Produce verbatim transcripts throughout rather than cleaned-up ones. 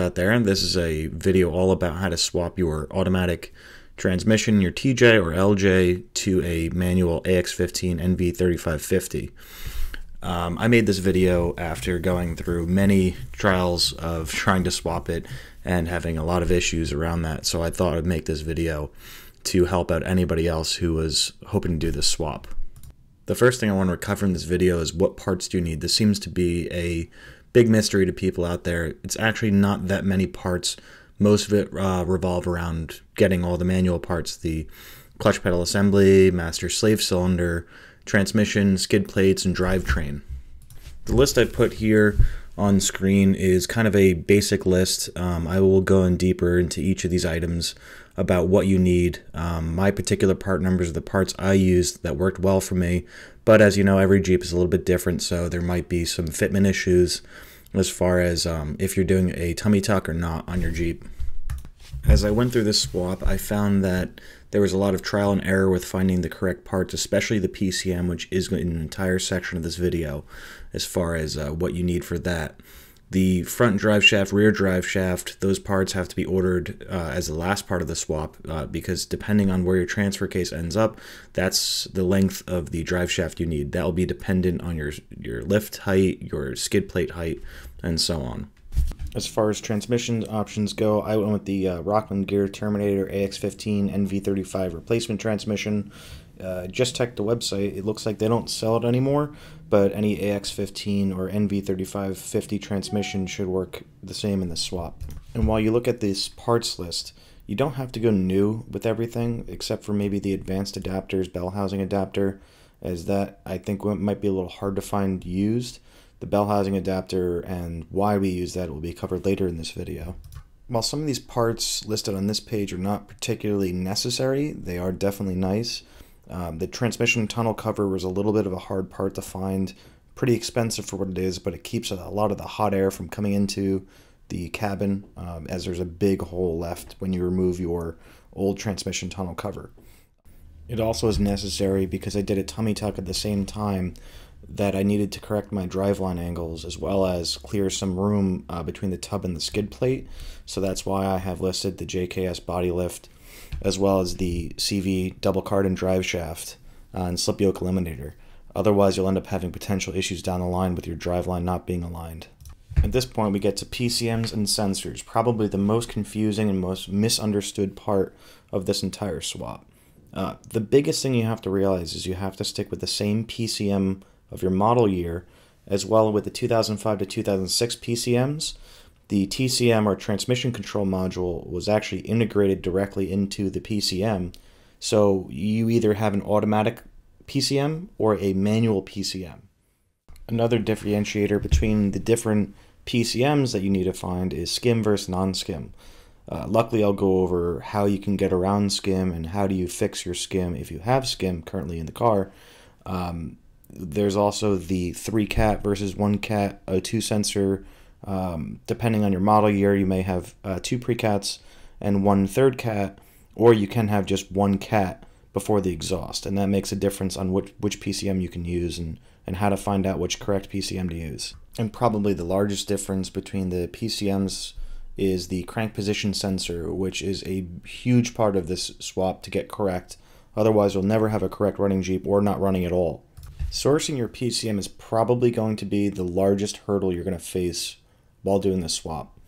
out there. This is a video all about how to swap your automatic transmission, your T J or L J, to a manual A X fifteen N V thirty-five fifty. Um, I made this video after going through many trials of trying to swap it and having a lot of issues around that, so I thought I'd make this video to help out anybody else who was hoping to do this swap. The first thing I want to recover in this video is what parts do you need. This seems to be a big mystery to people out there. It's actually not that many parts. Most of it uh, revolve around getting all the manual parts, the clutch pedal assembly, master-slave cylinder, transmission, skid plates, and drivetrain. The list I put here on screen is kind of a basic list. Um, I will go in deeper into each of these items about what you need. Um, my particular part numbers are the parts I used that worked well for me, but as you know, every Jeep is a little bit different, so there might be some fitment issues as far as um, if you're doing a tummy tuck or not on your Jeep. As I went through this swap, I found that there was a lot of trial and error with finding the correct parts, especially the P C M, which is in an entire section of this video as far as uh, what you need for that. The front drive shaft, rear drive shaft, those parts have to be ordered uh, as the last part of the swap uh, because depending on where your transfer case ends up, that's the length of the drive shaft you need. That will be dependent on your, your lift height, your skid plate height, and so on. As far as transmission options go, I went with the uh, Rockland Gear Terminator A X fifteen N V thirty-five replacement transmission. Uh, just checked the website. It looks like they don't sell it anymore, but any A X fifteen or N V thirty-five fifty transmission should work the same in the swap. And while you look at this parts list, you don't have to go new with everything except for maybe the advanced adapters, bell housing adapter, as that I think might be a little hard to find used. The bell housing adapter and why we use that will be covered later in this video. While some of these parts listed on this page are not particularly necessary, they are definitely nice. Um, the transmission tunnel cover was a little bit of a hard part to find. Pretty expensive for what it is, but it keeps a lot of the hot air from coming into the cabin um, as there's a big hole left when you remove your old transmission tunnel cover. It also is necessary because I did a tummy tuck at the same time that I needed to correct my driveline angles as well as clear some room uh, between the tub and the skid plate. So that's why I have listed the J K S body lift as well as the C V double cardan drive shaft uh, and slip yoke eliminator. Otherwise you'll end up having potential issues down the line with your driveline not being aligned. At this point we get to P C Ms and sensors, probably the most confusing and most misunderstood part of this entire swap. Uh, the biggest thing you have to realize is you have to stick with the same P C M of your model year, as well with the two thousand five to two thousand six P C Ms. The T C M, or transmission control module, was actually integrated directly into the P C M, so you either have an automatic P C M or a manual P C M. Another differentiator between the different P C Ms that you need to find is skim versus non-skim. Uh, luckily, I'll go over how you can get around skim and how do you fix your skim if you have skim currently in the car. Um, There's also the three cat versus one cat O two sensor. Um, depending on your model year, you may have uh, two pre-cats and one third cat, or you can have just one cat before the exhaust, and that makes a difference on which, which P C M you can use and, and how to find out which correct P C M to use. And probably the largest difference between the P C Ms is the crank position sensor, which is a huge part of this swap to get correct. Otherwise, you'll never have a correct running Jeep or not running at all. Sourcing your P C M is probably going to be the largest hurdle you're going to face while doing this swap.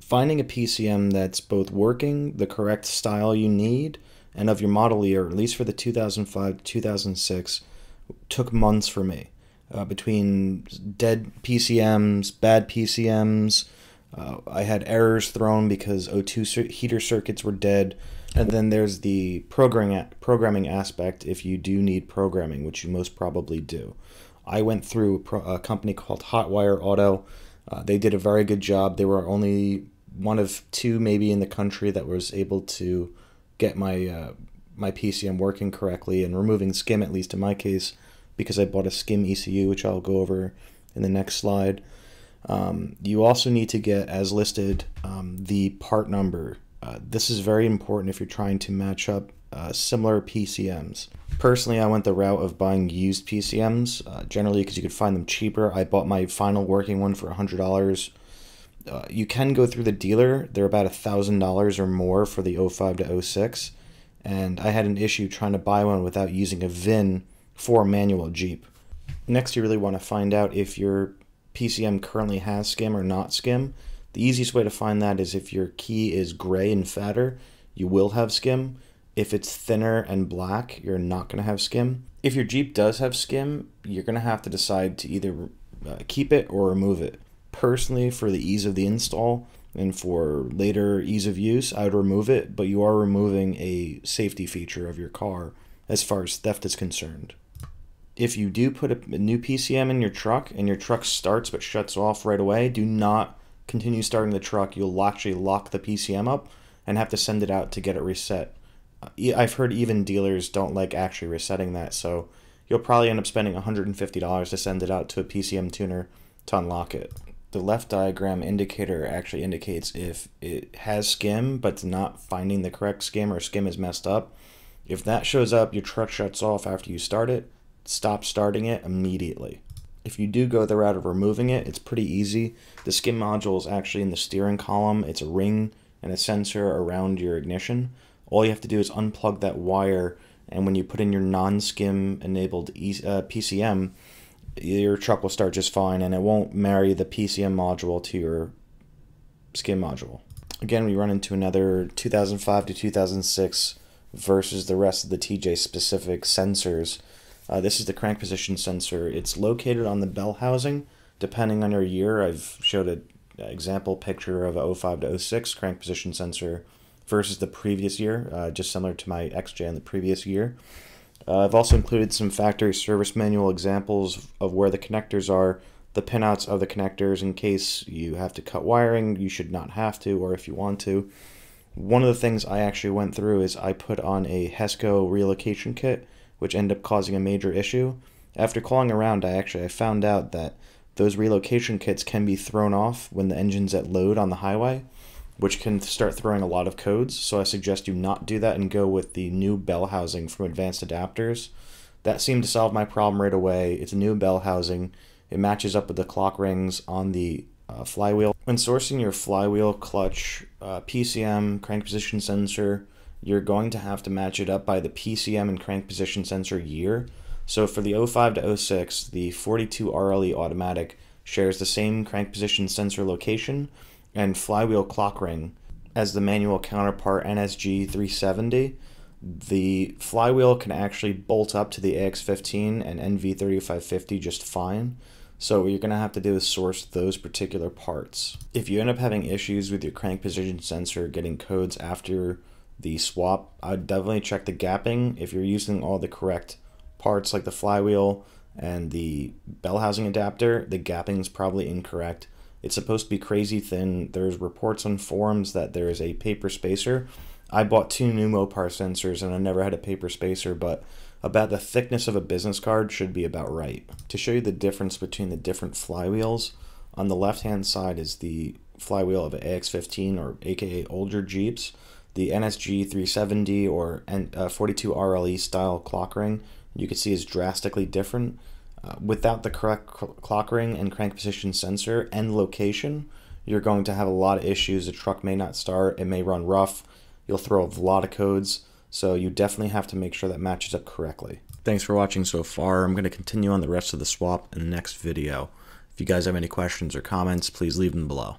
Finding a P C M that's both working, the correct style you need, and of your model year, at least for the two thousand five to two thousand six, took months for me. Uh, between dead P C Ms, bad P C Ms, uh, I had errors thrown because O two heater circuits were dead. And then there's the programming programming aspect if you do need programming, which you most probably do. I went through a company called Hotwire Auto. Uh, they did a very good job. They were only one of two maybe in the country that was able to get my, uh, my P C M working correctly and removing skim, at least in my case, because I bought a skim E C U, which I'll go over in the next slide. Um, you also need to get, as listed, um, the part number. Uh, this is very important if you're trying to match up uh, similar P C Ms. Personally, I went the route of buying used P C Ms, uh, generally because you could find them cheaper. I bought my final working one for one hundred dollars. Uh, you can go through the dealer. They're about a thousand dollars or more for the oh five to oh six. And I had an issue trying to buy one without using a V I N for a manual Jeep. Next, you really want to find out if your P C M currently has skim or not skim. The easiest way to find that is if your key is gray and fatter, you will have skim. If it's thinner and black, you're not going to have skim. If your Jeep does have skim, you're going to have to decide to either uh, keep it or remove it. Personally, for the ease of the install and for later ease of use, I would remove it, but you are removing a safety feature of your car as far as theft is concerned. If you do put a new P C M in your truck and your truck starts but shuts off right away, do not continue starting the truck. You'll actually lock the P C M up and have to send it out to get it reset. I've heard even dealers don't like actually resetting that, so you'll probably end up spending a hundred fifty dollars to send it out to a P C M tuner to unlock it. The left diagram indicator actually indicates if it has skim but it's not finding the correct skim or skim is messed up. If that shows up, your truck shuts off after you start it. Stop starting it immediately. If you do go the route of removing it, it's pretty easy. The skim module is actually in the steering column. It's a ring and a sensor around your ignition. All you have to do is unplug that wire, and when you put in your non-skim enabled P C M, your truck will start just fine and it won't marry the P C M module to your skim module. Again, we run into another two thousand five to two thousand six versus the rest of the T J specific sensors. Uh, this is the crank position sensor. It's located on the bell housing. Depending on your year, I've showed an example picture of a oh five to oh six crank position sensor versus the previous year, uh, just similar to my X J in the previous year. Uh, I've also included some factory service manual examples of where the connectors are, the pinouts of the connectors in case you have to cut wiring. You should not have to, or if you want to. One of the things I actually went through is I put on a HESCO relocation kit, which ended up causing a major issue. After calling around, I actually I found out that those relocation kits can be thrown off when the engine's at load on the highway, which can start throwing a lot of codes. So I suggest you not do that and go with the new bell housing from Advanced Adapters. That seemed to solve my problem right away. It's a new bell housing. It matches up with the clock rings on the uh, flywheel. When sourcing your flywheel, clutch, uh, P C M, crank position sensor, you're going to have to match it up by the P C M and crank position sensor year. So for the oh five to oh six, the forty-two R L E automatic shares the same crank position sensor location and flywheel clock ring as the manual counterpart N S G three seventy. The flywheel can actually bolt up to the A X fifteen and N V thirty-five fifty just fine. So what you're going to have to do is source those particular parts. If you end up having issues with your crank position sensor getting codes after the swap, I'd definitely check the gapping. If you're using all the correct parts like the flywheel and the bell housing adapter, the gapping is probably incorrect. It's supposed to be crazy thin. There's reports on forums that there is a paper spacer. I bought two new Mopar sensors and I never had a paper spacer, but about the thickness of a business card should be about right. To show you the difference between the different flywheels, on the left hand side is the flywheel of an A X fifteen or aka older Jeeps. The N S G three seventy or forty-two R L E style clock ring, you can see, is drastically different. Uh, without the correct clock ring and crank position sensor and location, you're going to have a lot of issues. The truck may not start, it may run rough, you'll throw a lot of codes, so you definitely have to make sure that matches up correctly. Thanks for watching so far. I'm going to continue on the rest of the swap in the next video. If you guys have any questions or comments, please leave them below.